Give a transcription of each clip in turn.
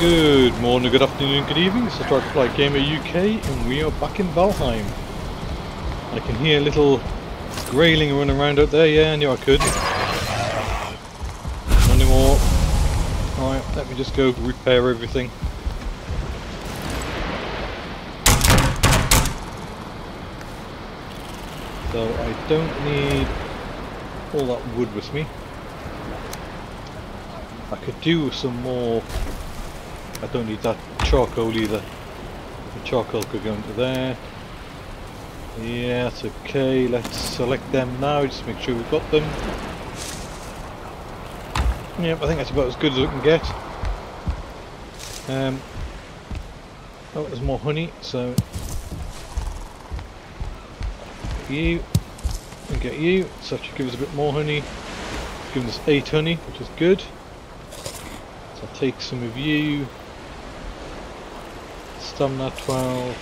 Good morning, good afternoon, good evening. This is Dragonfly Gamer UK and we are back in Valheim. I can hear a little grayling running around out there. Yeah, I knew I could. Not anymore. Alright, let me just go repair everything. So I don't need all that wood with me. I could do some more. I don't need that charcoal either. The charcoal could go into there. Yeah, that's okay. Let's select them now, just make sure we've got them. Yep, I think that's about as good as we can get. Oh, there's more honey, so you and get you. So that should give us a bit more honey. It's given us 8 honey, which is good. So I'll take some of you. Stamina 12.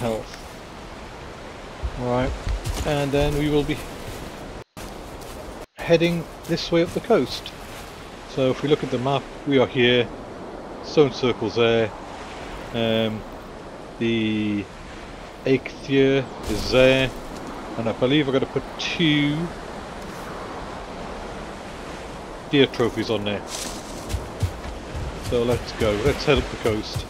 Health. Right, and then we will be heading this way up the coast. So if we look at the map, we are here. Stone circles there. The Eikthyr is there, and I believe I've got to put 2 deer trophies on there. So let's go. Let's head up the coast.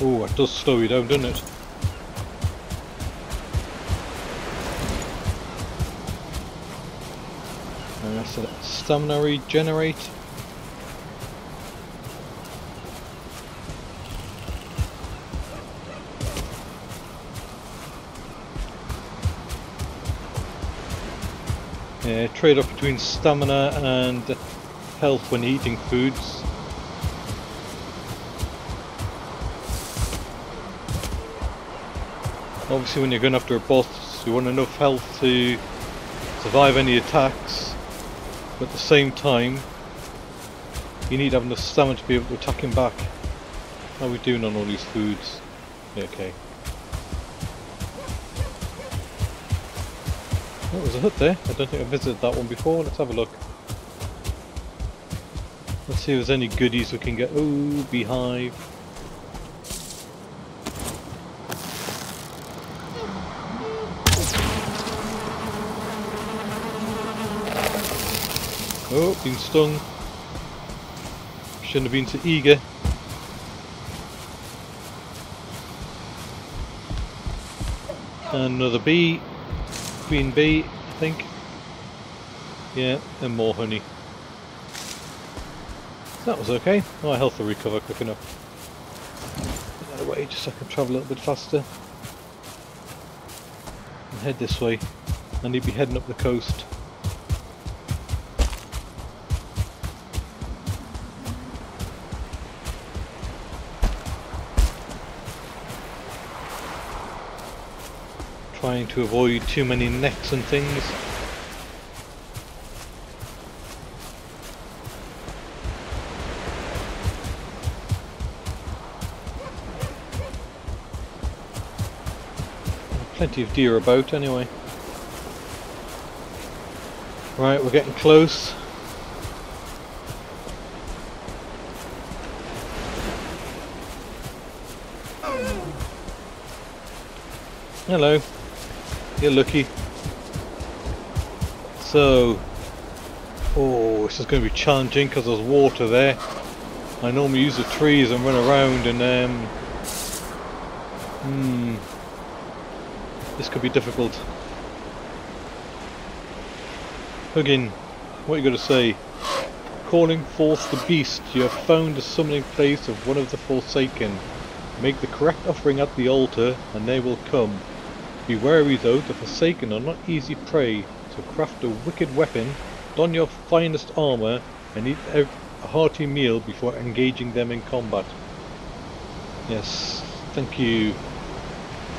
Oh, it does slow you down, doesn't it? And that's a stamina regenerate. Yeah, trade off between stamina and health when eating foods. Obviously when you're going after a boss, you want enough health to survive any attacks, but at the same time you need to have enough stamina to be able to attack him back. How are we doing on all these foods? Yeah, okay. Oh, there's a hut there. I don't think I've visited that one before. Let's have a look. Let's see if there's any goodies we can get. Ooh, beehive. Oh, been stung. Shouldn't have been so eager. Another bee. Queen bee, I think. Yeah, and more honey. That was okay. My health will recover quick enough. Get out of the way just so I can travel a little bit faster. And head this way. I need to be heading up the coast. Trying to avoid too many necks and things. Plenty of deer about anyway. Right, we're getting close. Hello. You're lucky. So, oh, this is going to be challenging because there's water there. I normally use the trees and run around, and this could be difficult. Huginn, what are you going to say? Calling forth the beast, you have found the summoning place of one of the Forsaken. Make the correct offering at the altar, and they will come. Be wary though, the Forsaken are not easy prey, so craft a wicked weapon, don your finest armour, and eat a hearty meal before engaging them in combat. Yes, thank you.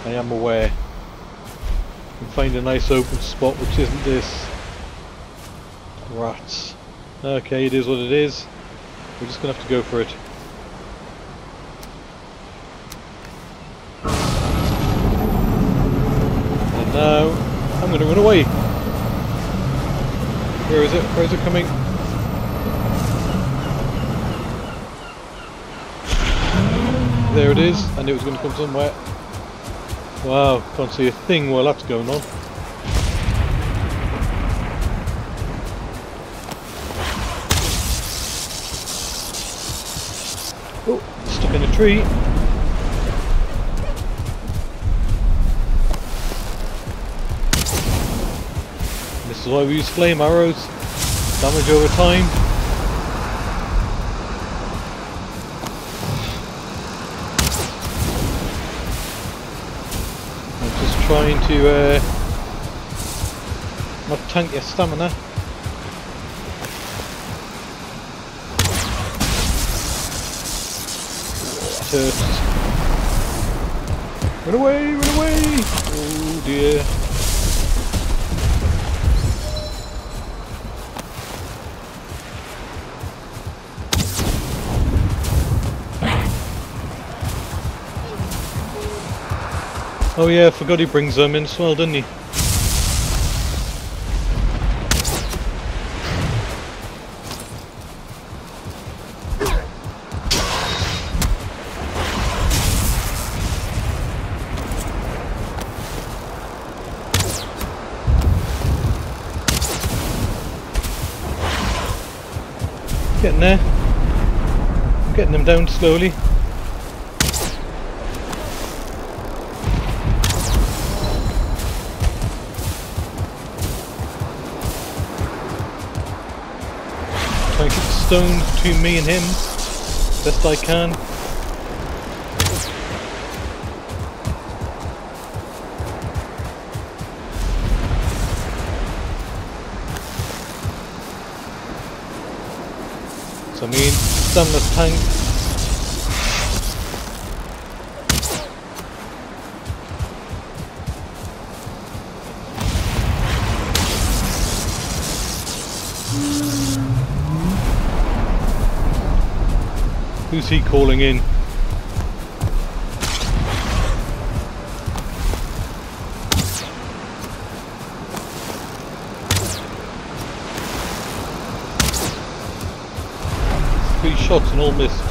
I am aware. You can find a nice open spot which isn't this. Rats. Okay, it is what it is. We're just gonna have to go for it. And now I'm gonna run away. Where is it? Where is it coming? There it is. I knew it was going to come somewhere. Wow, can't see a thing while that's going on. Oh, stuck in a tree. This is why we use flame arrows. Damage over time. Trying to not tank your stamina. That hurts. Run away, run away! Oh dear. Oh yeah, I forgot he brings them in as well, doesn't he? Getting there. Getting them down slowly. Stone between me and him, best I can. So I mean, stamina's tank. Who's he calling in? Three shots and all missed.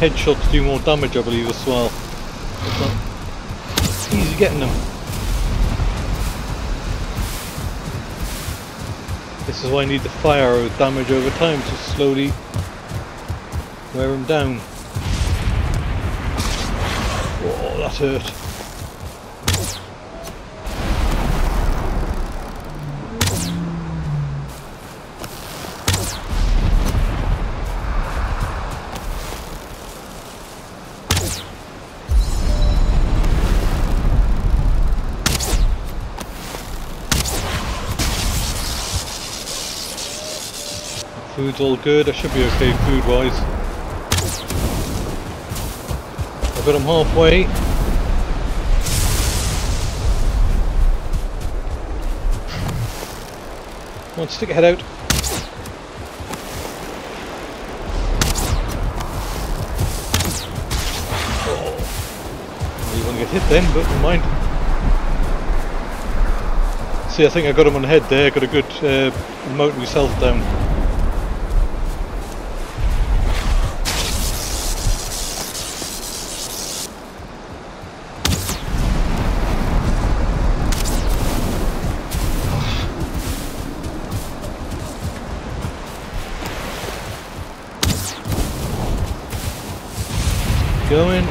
Headshots do more damage, I believe, as well. It's easy getting them. This is why I need the fire arrow damage over time to slowly wear them down. Oh, that hurt. Food's all good, I should be okay food wise. I've got him halfway. Come on, stick your head out. Oh, you want to get hit then, but never mind. See, I think I got him on the head there, got a good mountain myself down. Going.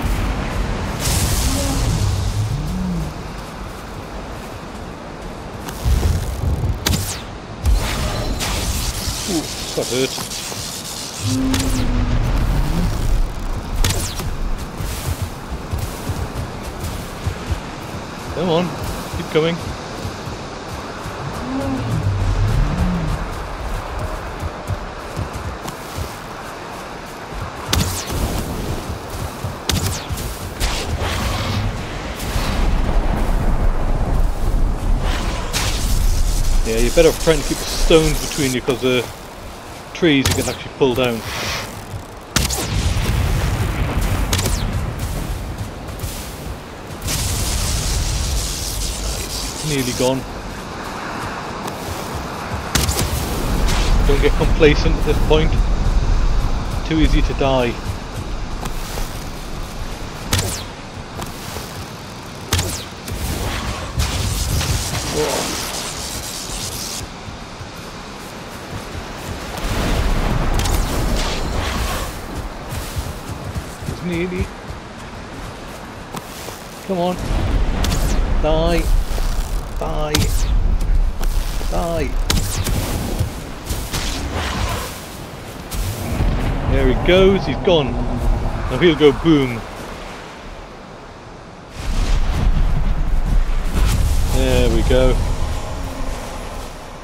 Stop it. Come on, keep going. Yeah, you better try and keep the stones between you because the trees you can actually pull down. Nearly gone. Don't get complacent at this point. Too easy to die. Whoa. It's nearly. Come on. Die. Die! Die! There he goes, he's gone. Now he'll go boom. There we go.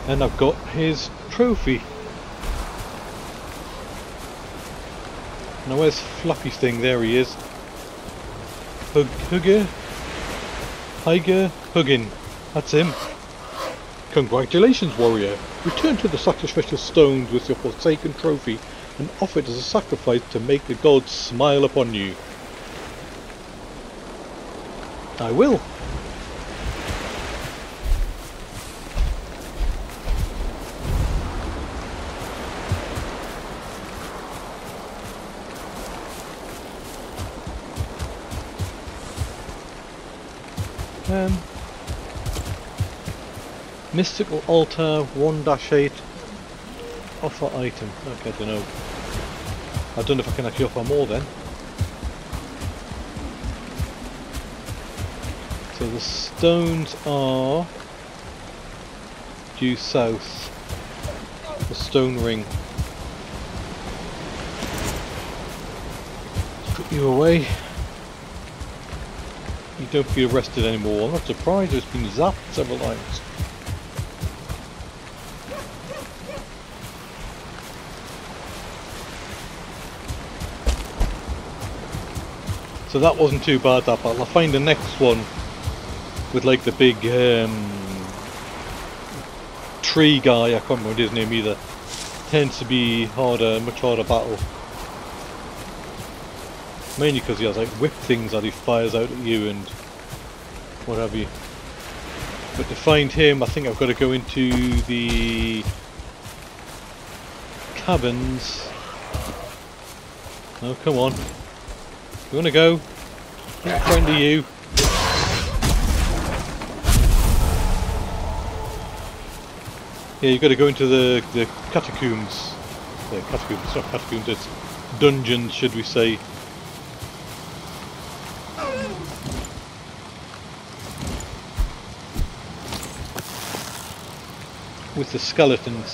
And I've got his trophy. Now where's Fluffy's thing? There he is. Huginn. That's him. Congratulations, warrior. Return to the sacrificial stones with your forsaken trophy and offer it as a sacrifice to make the gods smile upon you. I will. Mystical Altar 1-8 offer item. Okay, I don't know. I don't know if I can actually offer more then. So the stones are due south. The stone ring. Put you away. You don't feel arrested anymore. I'm not surprised. It's been zapped several times. So that wasn't too bad, that battle. I'll find the next one with like the big tree guy. I can't remember his name either. Tends to be harder, much harder battle. Mainly because he has like whip things that he fires out at you and what have you. But to find him, I think I've got to go into the cabins. Oh, come on. You wanna go? Not friend of you. Yeah, you gotta go into the catacombs. The catacombs, it's not catacombs, it's dungeons, should we say. With the skeletons.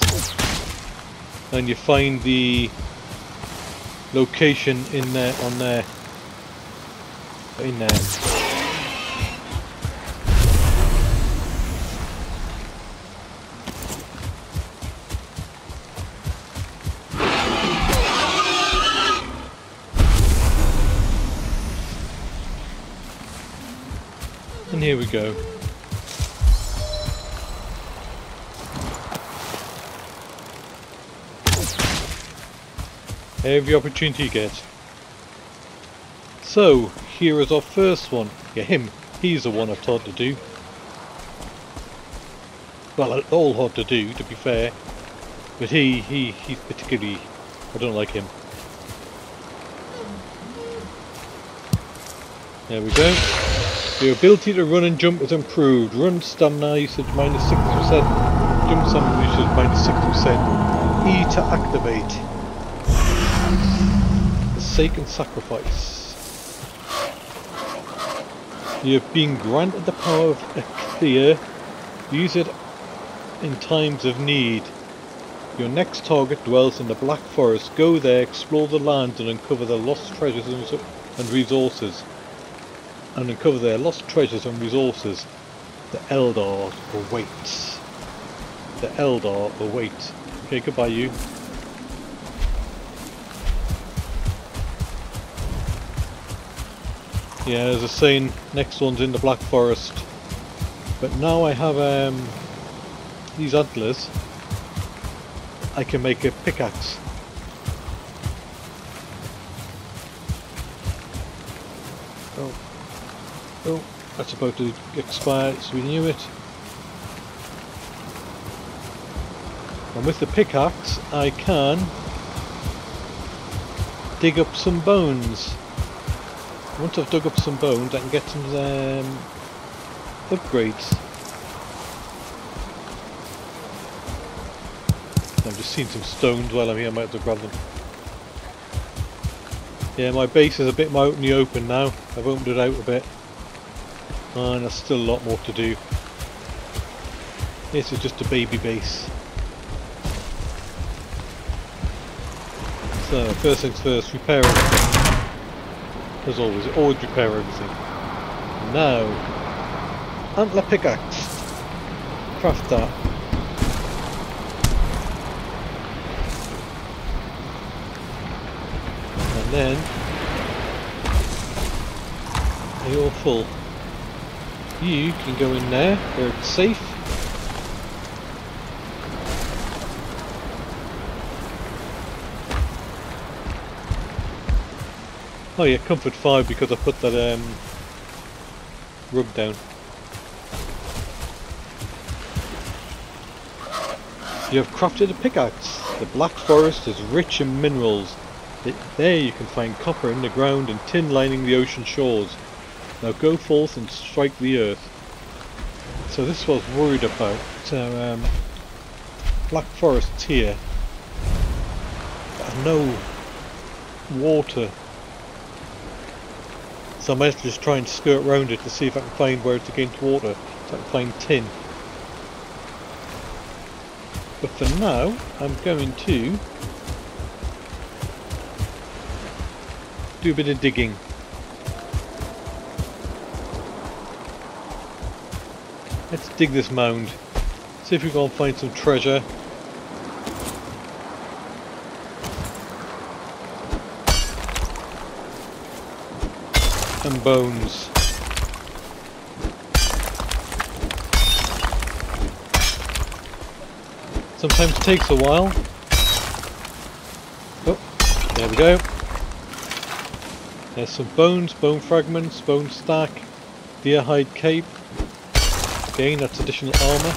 And you find the location in there, on there. In there. And here we go. Every opportunity you get. So, here is our first one. Yeah, him. He's the one I've taught to do. Well, it's all hard to do, to be fair. But he's particularly... I don't like him. There we go. Your ability to run and jump is improved. Run stamina usage -60%. Jump stamina usage -60%. E to activate. Forsaken Sacrifice. You have been granted the power of Eikthyr. Use it in times of need. Your next target dwells in the Black Forest. Go there, explore the land and uncover their lost treasures and resources. The Eldar awaits. Okay, goodbye you. Yeah, as I was saying, next one's in the Black Forest. But now I have these antlers. I can make a pickaxe. Oh, that's about to expire, so we knew it. And with the pickaxe I can dig up some bones. Once I've dug up some bones I can get some upgrades. I've just seen some stones while I'm here, I might have to grab them. Yeah, my base is a bit more out in the open now. I've opened it out a bit. And there's still a lot more to do. This is just a baby base. So, first things first, repair everything. As always, always repair everything. Now, antler pickaxe. Craft that. Then you're full. You can go in there where it's safe. Oh yeah, comfort 5 because I put that rub down. You have crafted a pickaxe. The Black Forest is rich in minerals. There you can find copper in the ground and tin lining the ocean shores. Now go forth and strike the earth. So this was worried about. Black Forest's here. No water. So I might have to just try and skirt around it to see if I can find where it's against water. So I can find tin. But for now, I'm going to do a bit of digging. Let's dig this mound. See if we can find some treasure. And bones. Sometimes it takes a while. Oh, there we go. There's some bones, bone fragments, bone stack, deerhide cape. Again, that's additional armour.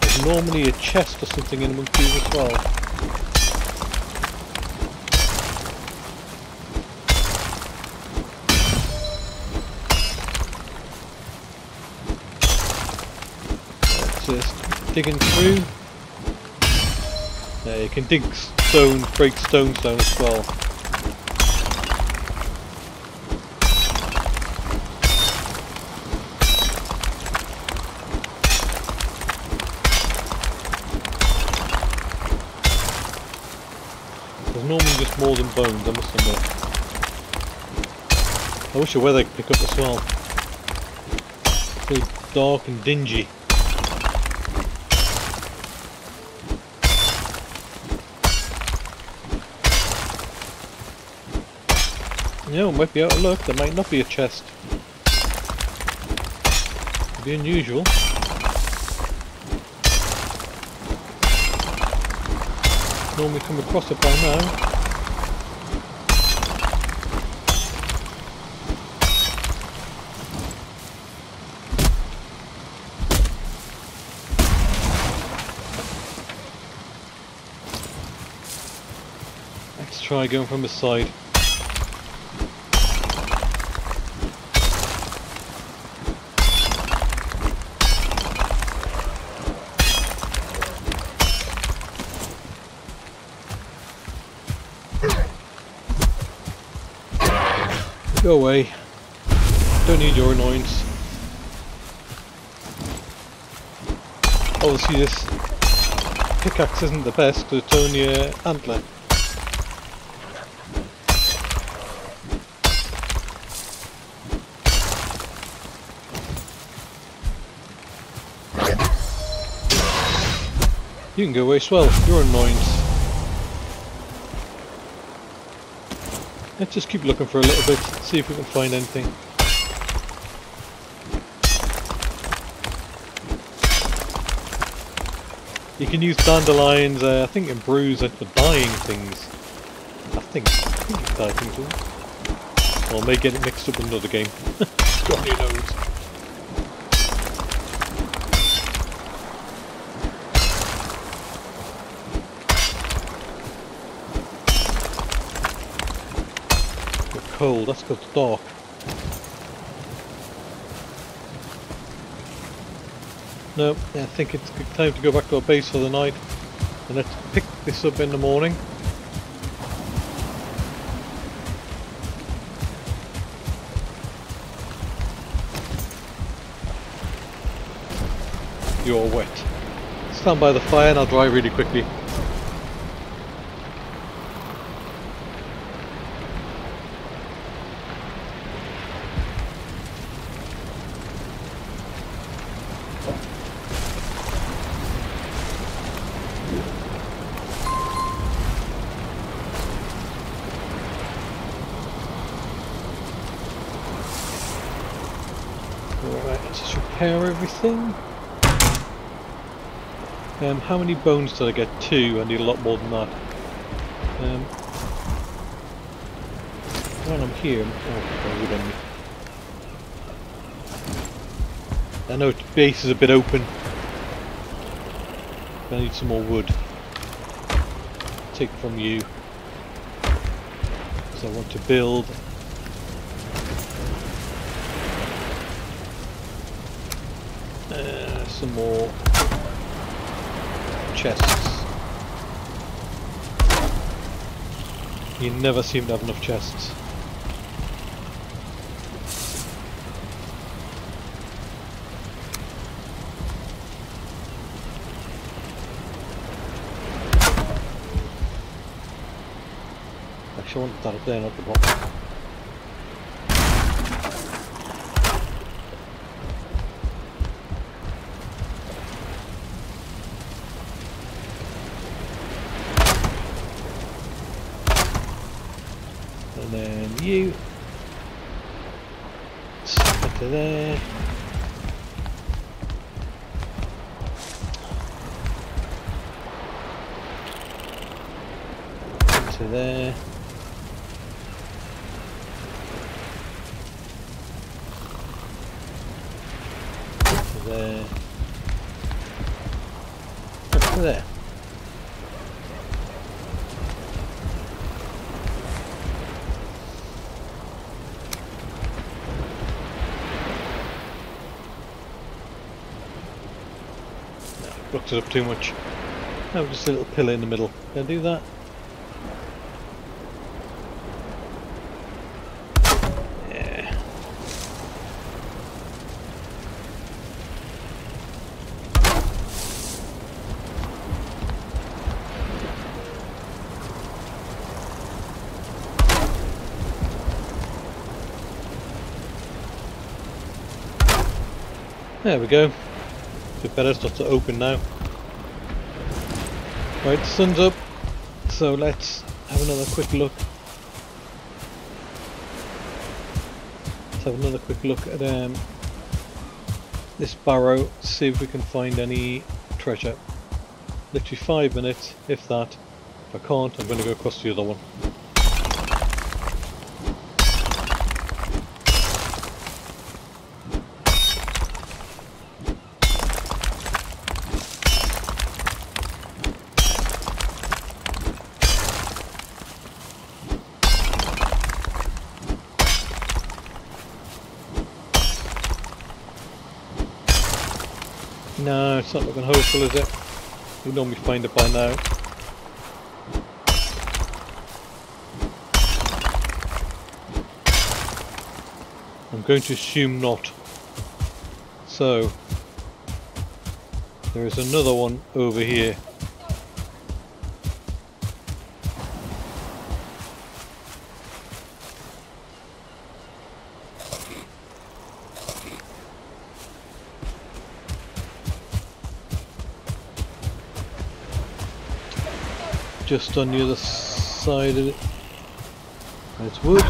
There's normally a chest or something in amongst these as well. Just digging through. There, you can dig stones, break stones down as well. More than bones, I must admit. I wish the weather could pick up as well. It's really dark and dingy. Yeah, I might be out of luck. There might not be a chest. It'd be unusual. Normally come across it by now. Try going from the side. Go away. Don't need your annoyance. Oh, see this. pickaxe isn't the best because it's only an antler. You can go waste well, you're annoying. Let's just keep looking for a little bit, see if we can find anything. You can use dandelions, I think in brews for dyeing things. I think you can dye things with them. Or I may get it mixed up in another game. God, who knows? Cold, that's because it's dark. No, I think it's time to go back to our base for the night. And let's pick this up in the morning. You're wet. Stand by the fire and I'll dry really quickly. How many bones did I get? 2. I need a lot more than that. When I'm here, I know the base is a bit open. I need some more wood. Take from you, because I want to build. Some more chests. You never seem to have enough chests. Actually, I want that up there, not the bottom. You stick to there. Into there. Into there. Into there. Blocked it up too much. Now just a little pillar in the middle. Can I do that? Yeah. There we go. Better start to open now. Right, sun's up, so let's have another quick look. Let's have another quick look at this barrow, see if we can find any treasure. Literally 5 minutes, if that. If I can't, I'm going to go across the other one. No, it's not looking hopeful, is it? We normally find it by now. I'm going to assume not. So, there is another one over here. just on the other side of it. That's wood.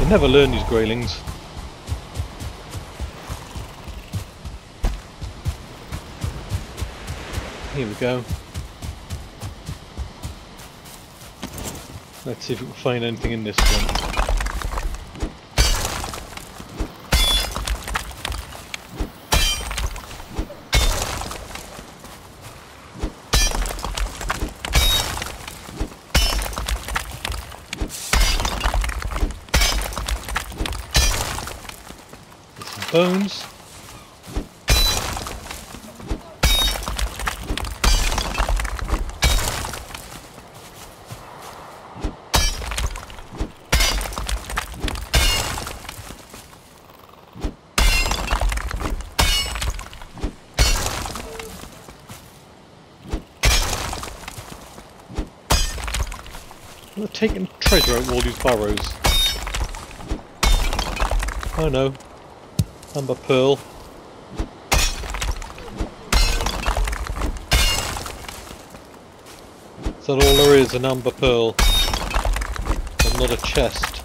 They never learn, these graylings. Here we go. Let's see if we can find anything in this one. Bones. I'm not taking treasure out of all these burrows. I know. Amber pearl. Is that all there is? An amber pearl, but not a chest.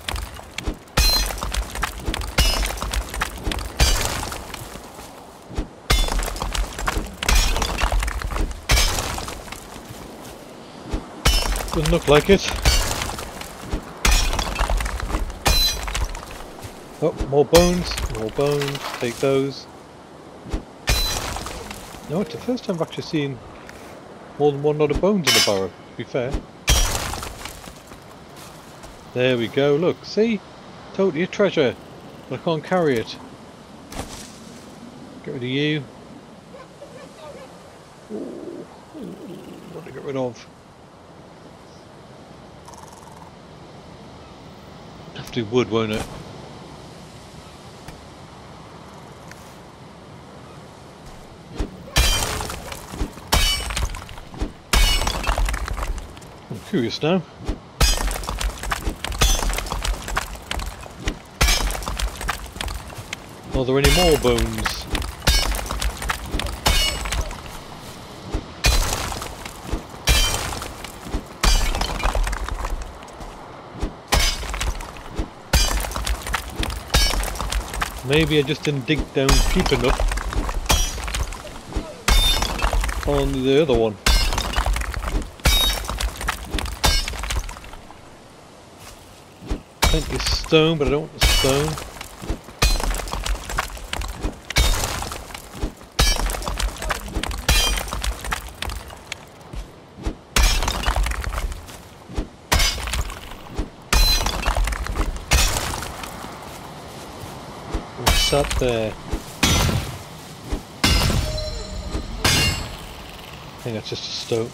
Doesn't look like it. Oh, more bones, take those. No, it's the first time I've actually seen more than one lot of bones in a burrow, to be fair. There we go, look, see? Totally a treasure, but I can't carry it. Get rid of you. Ooh, what to get rid of? Have to be wood, won't it? Curious now. Are there any more bones? Maybe I just didn't dig down deep enough on the other one. Plenty of stone, but I don't want the stone. What's up there? I think that's just a stone.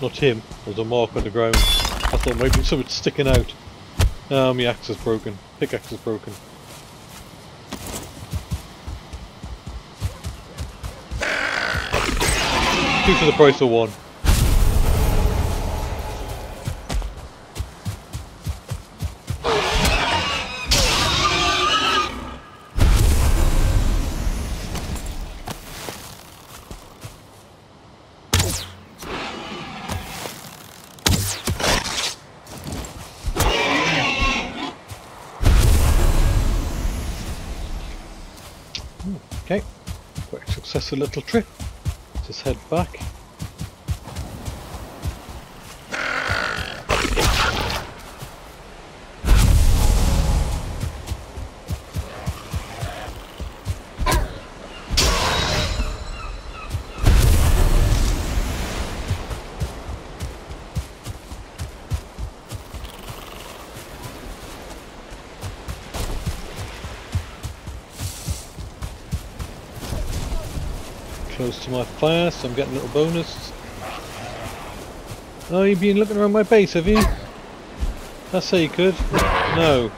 Not him. There's a mark on the ground. I thought maybe something's sticking out. My axe is broken. Pickaxe is broken. Two for the price of one. Okay, quite a successful little trip. Let's just head back. Close to my fire, so I'm getting a little bonus. Oh, you've been looking around my base, have you? That's how you could. No.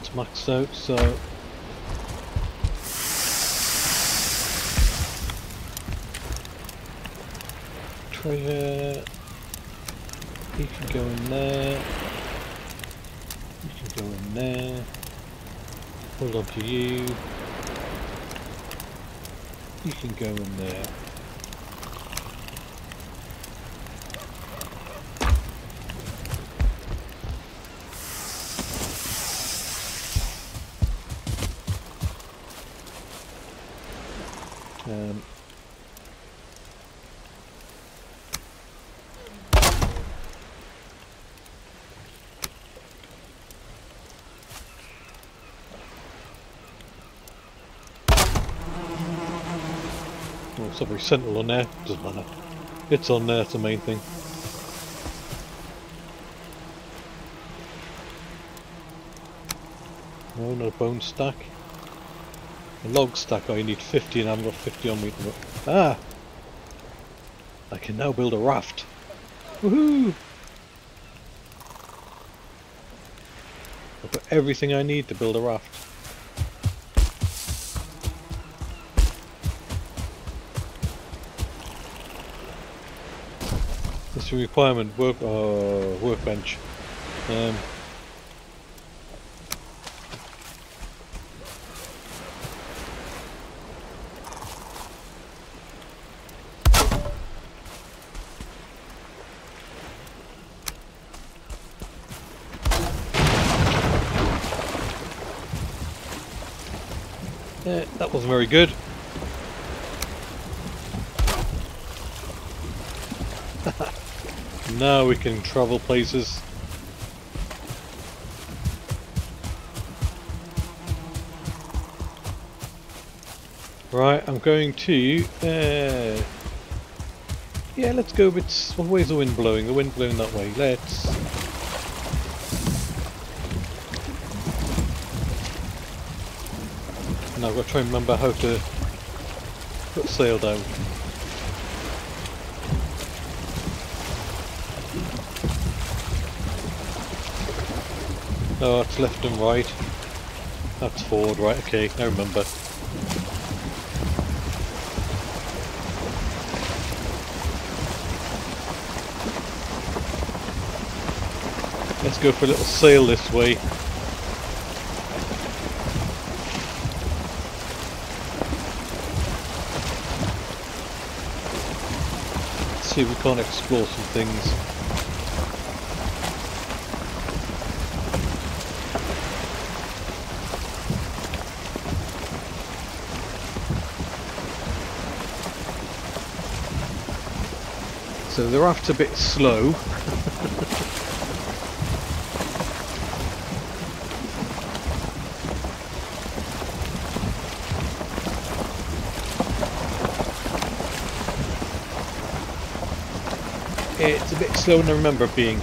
that's maxed out, so treasure, you can go in there, you can go in there, hold on to you, you can go in there. It's every sentinel on there, doesn't matter. It's on there, it's the main thing. No, not a bone stack. A log stack, oh, you need 50 and I haven't got 50 on me. Ah! I can now build a raft. Woohoo! I've got everything I need to build a raft. This requirement, workbench. That wasn't very good. Now we can travel places. Right, I'm going to... yeah, let's go a bit... Well, where's the wind blowing? The wind blowing that way. Let's... Now I've got to try and remember how to put sail down. No, that's left and right. That's forward, right, okay, I remember. Let's go for a little sail this way. Let's see if we can't explore some things. So the raft's a bit slow. It's a bit slower than I remember it being.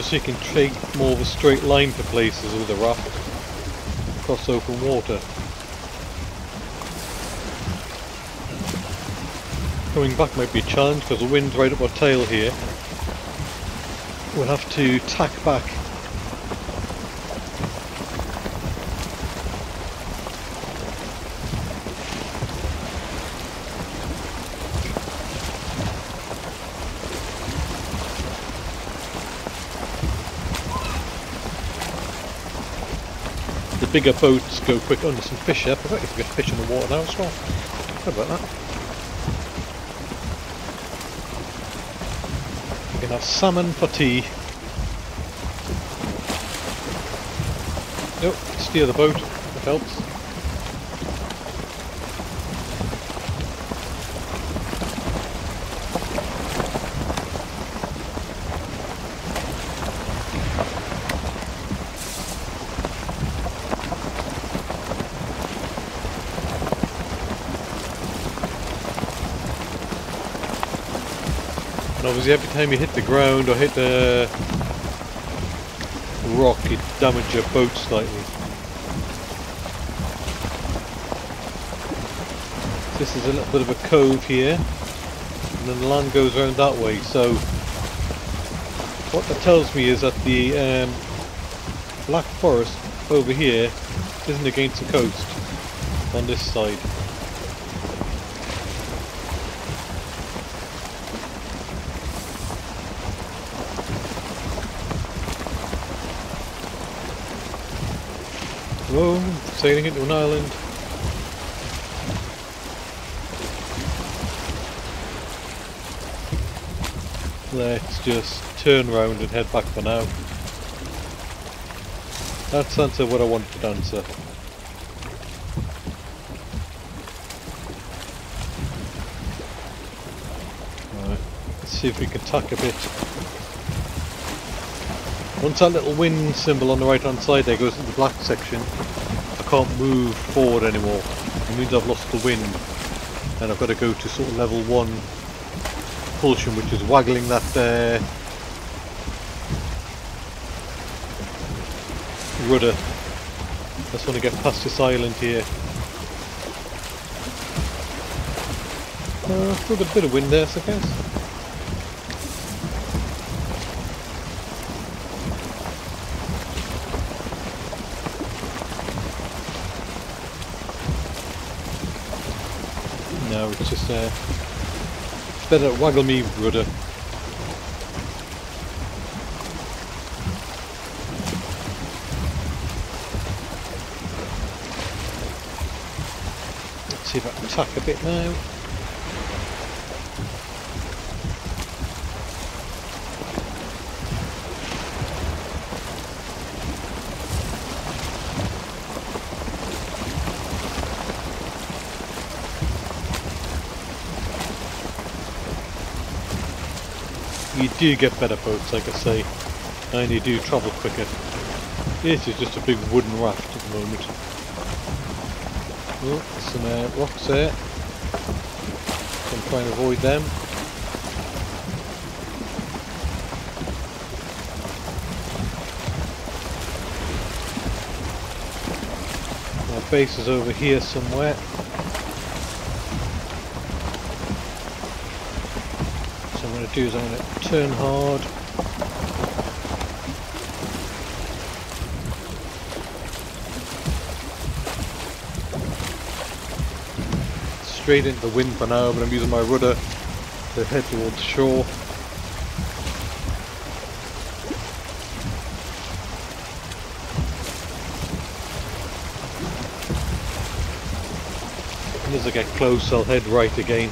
So you can take more of a straight line to places with a raft across open water. Coming back might be a challenge because the wind's right up our tail here. We'll have to tack back. Bigger boats go quick under some fish there. I forgot you could get fish in the water now as well. How about that? We can have salmon for tea. Nope, steer the boat, that helps. And obviously every time you hit the ground or hit the rock, it damages your boat slightly. This is a little bit of a cove here, and then the land goes around that way, so what that tells me is that the Black Forest over here isn't against the coast on this side. Whoa, sailing into an island. Let's just turn round and head back for now. That's answer what I wanted to answer. Alright, let's see if we can tack a bit. Once that little wind symbol on the right hand side there goes into the black section, I can't move forward anymore. It means I've lost the wind, and I've got to go to sort of level 1 propulsion, which is waggling that rudder. I just want to get past this island here. Still got a bit of wind there, so I guess. No, it's just better waggle me rudder. Let's see if I can tack a bit now. You do get better boats, like I say, and you do travel quicker. This is just a big wooden raft at the moment. Oh, some rocks there. I'm trying to avoid them. My base is over here somewhere. I'm going to turn hard. Straight into the wind for now, but I'm using my rudder to head towards shore. And as I get close, I'll head right again.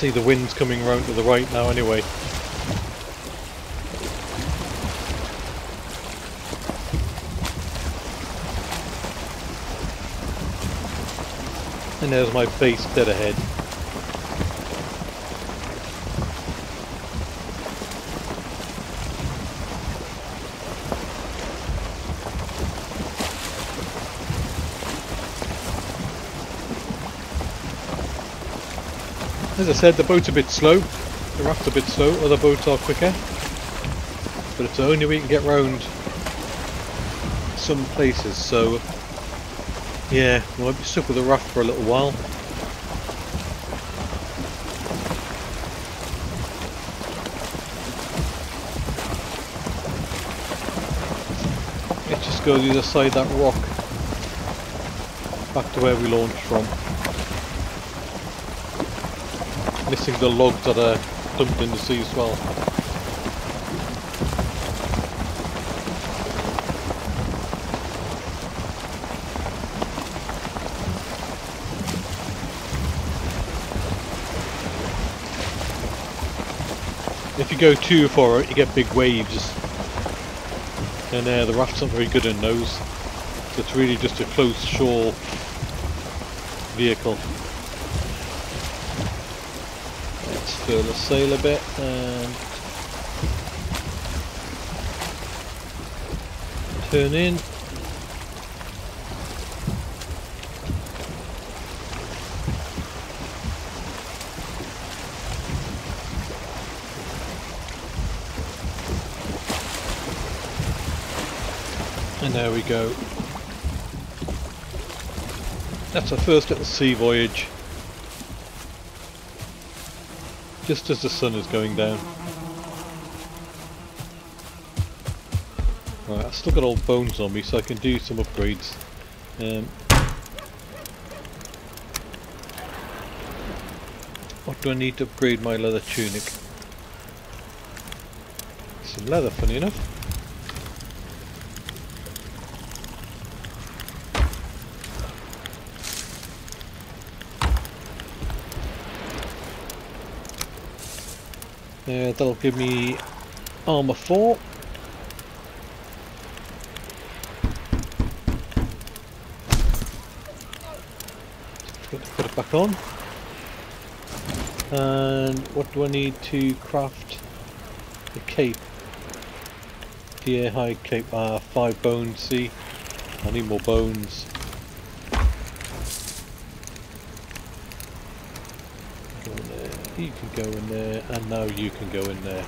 See the wind's coming round to the right now anyway. And there's my base dead ahead. As I said, the boat's a bit slow, the raft's a bit slow, other boats are quicker, but it's the only way you can get round some places, so yeah, we might be stuck with the raft for a little while. Let's just go to the other side of that rock, back to where we launched from. Missing the logs that are dumped in the sea as well. If you go too far out, you get big waves, and the raft's not very good in those. So it's really just a close shore vehicle. Let's fill the seal a bit and turn in. And there we go. That's our first little sea voyage. Just as the sun is going down. Right, I've still got old bones on me, so I can do some upgrades. What do I need to upgrade my leather tunic? Some leather, funny enough. That'll give me armor 4. Just put it back on. And what do I need to craft the cape? Deer hide cape. 5 bones. See, I need more bones. You can go in there, and now you can go in there.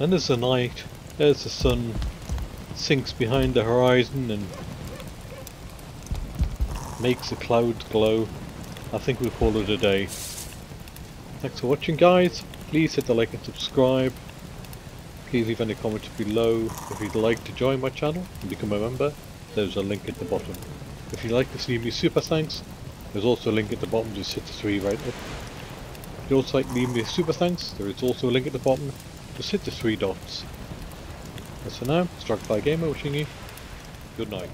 And as the night, as the sun sinks behind the horizon and makes the clouds glow, I think we'll call it a day. Thanks for watching, guys. Please hit the like and subscribe. Please leave any comments below. If you'd like to join my channel and become a member, there's a link at the bottom. If you'd like to see me super thanks, there's also a link at the bottom. Just hit the 3 right up. If you'd also like to leave me a super thanks, there is also a link at the bottom. Just hit the 3 dots. That's for now. Dragonfly Gamer wishing you good night.